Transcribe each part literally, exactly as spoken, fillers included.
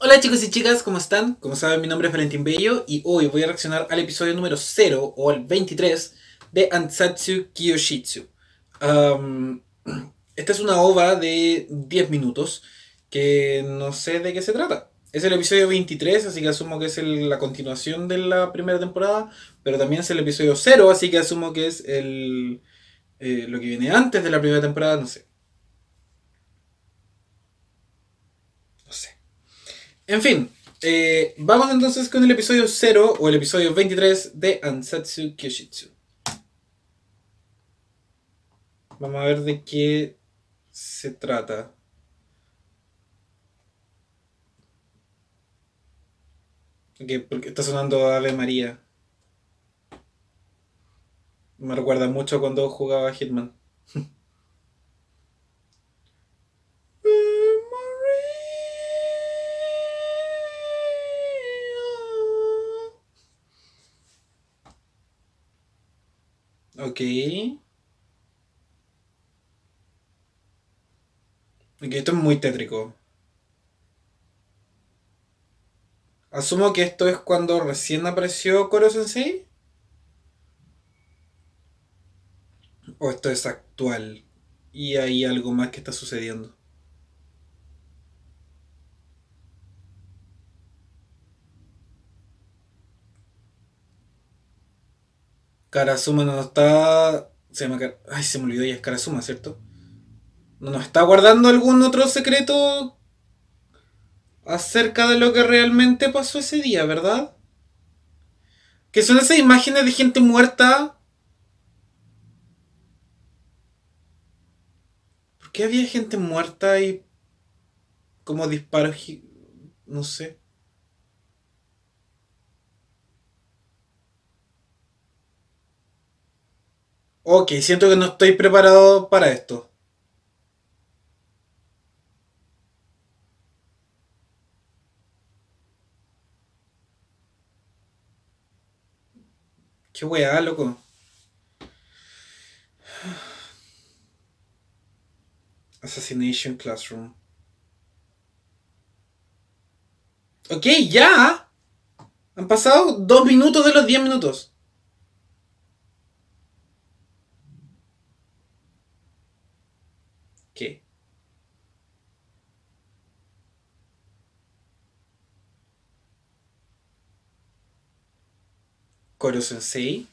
Hola chicos y chicas, ¿cómo están? Como saben, mi nombre es Valentín Bello y hoy voy a reaccionar al episodio número cero o al veintitrés de Ansatsu Kyoshitsu. Um, esta es una ova de diez minutos que no sé de qué se trata. Es el episodio veintitrés, así que asumo que es el, la continuación de la primera temporada, pero también es el episodio cero, así que asumo que es el eh, lo que viene antes de la primera temporada, no sé. No sé. En fin, eh, vamos entonces con el episodio cero o el episodio veintitrés de Ansatsu Kyoshitsu. Vamos a ver de qué se trata. Ok, porque está sonando Ave María. Me recuerda mucho cuando jugaba a Hitman. Ok. Ok, esto es muy tétrico. Asumo que esto es cuando recién apareció Koro-sensei. O esto es actual. Y hay algo más que está sucediendo. Karasuma no está... Se llama... Ay, se me olvidó, ya es Karasuma, ¿cierto? No nos está guardando algún otro secreto acerca de lo que realmente pasó ese día, ¿verdad? Que son esas imágenes de gente muerta. ¿Por qué había gente muerta y como disparos? No sé. Ok, siento que no estoy preparado para esto. Qué weá, loco. Assassination Classroom. Ok, ya. Han pasado dos minutos de los diez minutos. ¿Qué? Koro-sensei.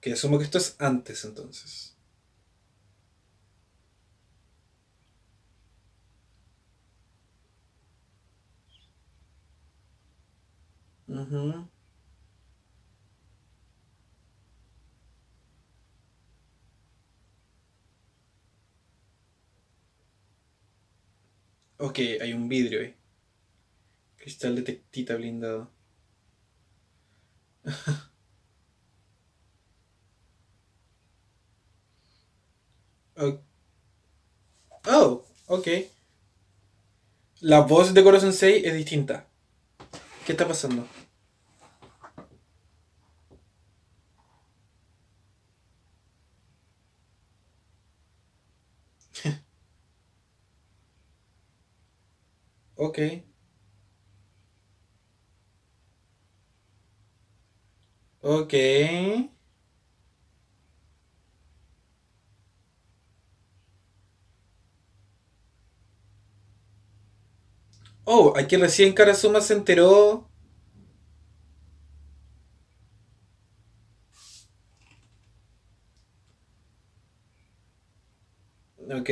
Que asumo que esto es antes, entonces. Uh-huh. Ok, hay un vidrio ahí. Cristal de tectita blindado. Oh. Oh, ok. La voz de Koro-sensei es distinta. ¿Qué está pasando? Ok. Ok. Oh, aquí recién Karasuma se enteró. Ok.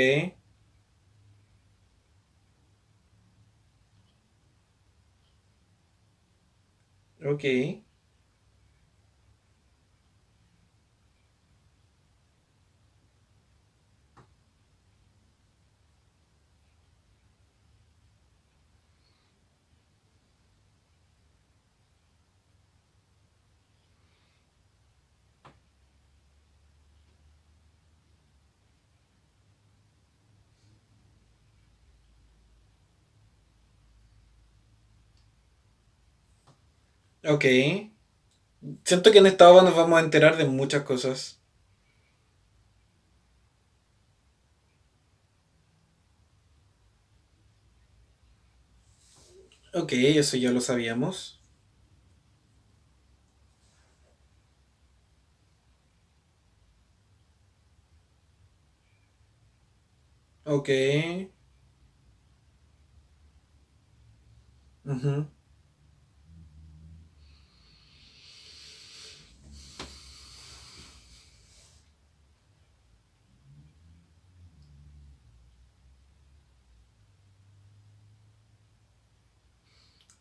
Ok. Ok. Siento que en esta obra nos vamos a enterar de muchas cosas. Ok, eso ya lo sabíamos. Ok. Ujú.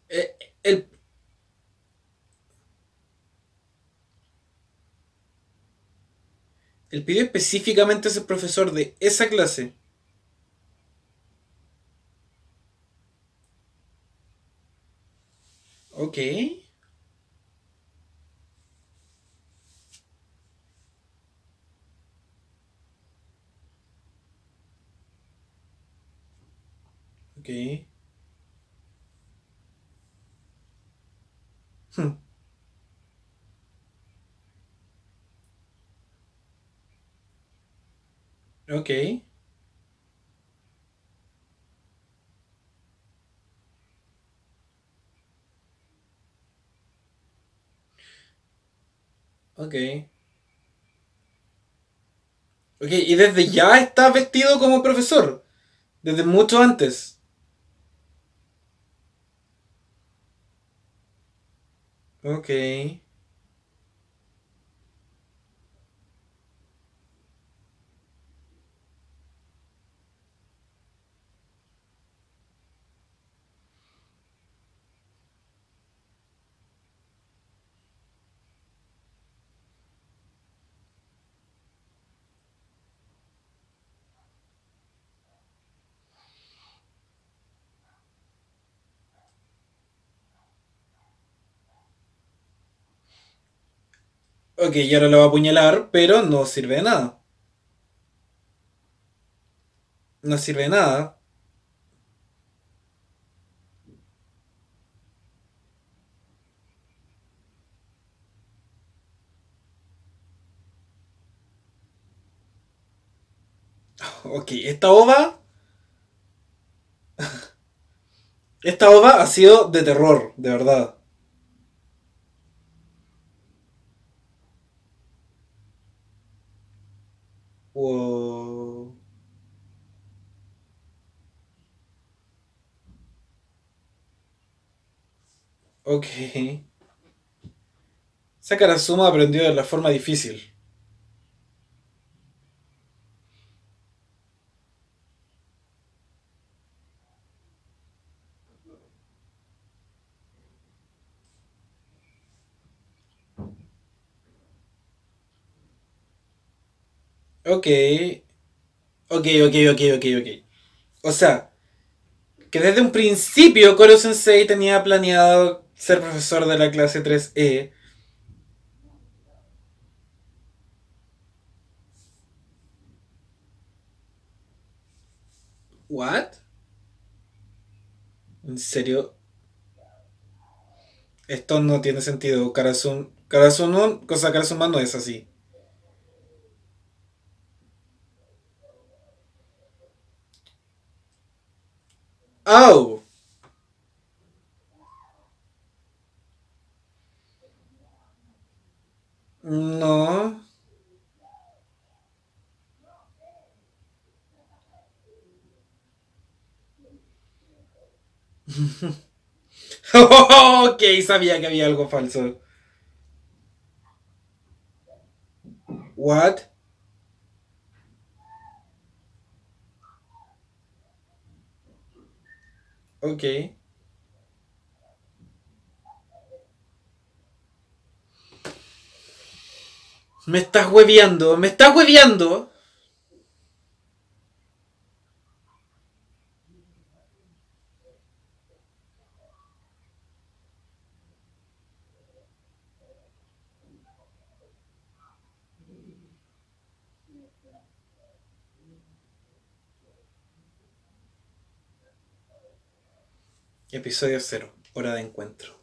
Eh, el- Él pidió específicamente a ese profesor de esa clase. Ok. Ok. Hmm. Ok. Ok. Ok, y desde ya está vestido como profesor. Desde mucho antes. Ok. Ok, y ahora lo va a apuñalar, pero no sirve de nada. No sirve de nada. Ok, esta ova, esta ova ha sido de terror, de verdad. Wow. Ok. Esa suma aprendió de la forma difícil. Ok. Ok, ok, ok, ok, ok. O sea, que desde un principio Koro-sensei tenía planeado ser profesor de la clase tres E. ¿What? ¿En serio? Esto no tiene sentido. Karasun... Karasuno... Cosa Karasuma no es así. ¡Au! No. Ok, sabía que había algo falso. ¿What? Ok. Me estás hueviando, me estás hueviando. Episodio cero, hora de encuentro.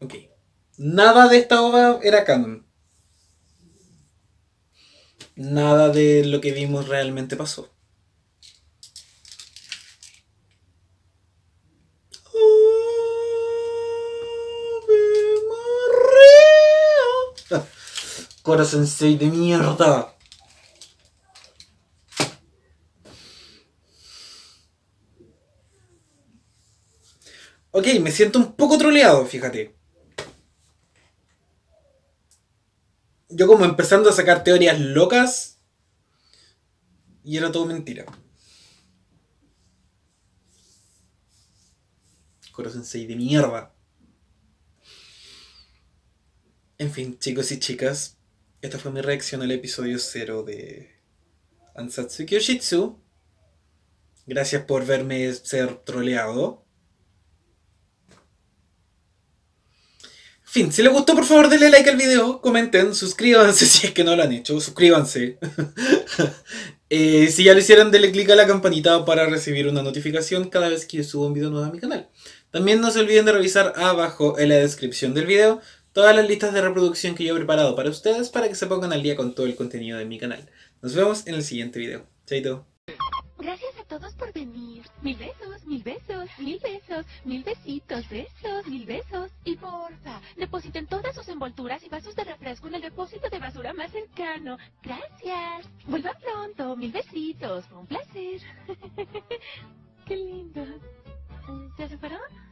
Ok. Nada de esta ova era canon. Nada de lo que vimos realmente pasó. Koro-sensei de mierda. Ok, me siento un poco troleado, fíjate. Yo como empezando a sacar teorías locas y era todo mentira. Koro-sensei de mierda. En fin, chicos y chicas, esta fue mi reacción al episodio cero de Ansatsu Kyojitsu. Gracias por verme ser troleado. En fin, si les gustó, por favor denle like al video, comenten, suscríbanse si es que no lo han hecho, suscríbanse. eh, si ya lo hicieron, denle click a la campanita para recibir una notificación cada vez que yo subo un video nuevo a mi canal. También no se olviden de revisar abajo en la descripción del video todas las listas de reproducción que yo he preparado para ustedes para que se pongan al día con todo el contenido de mi canal. Nos vemos en el siguiente video. Chaito. Gracias a todos por venir. Mil besos, mil besos, mil besos, mil besitos, besos, mil besos. Y porfa, depositen todas sus envolturas y vasos de refresco en el depósito de basura más cercano. Gracias. Vuelvan pronto, mil besitos. Fue un placer. Qué lindo. ¿Ya se fueron?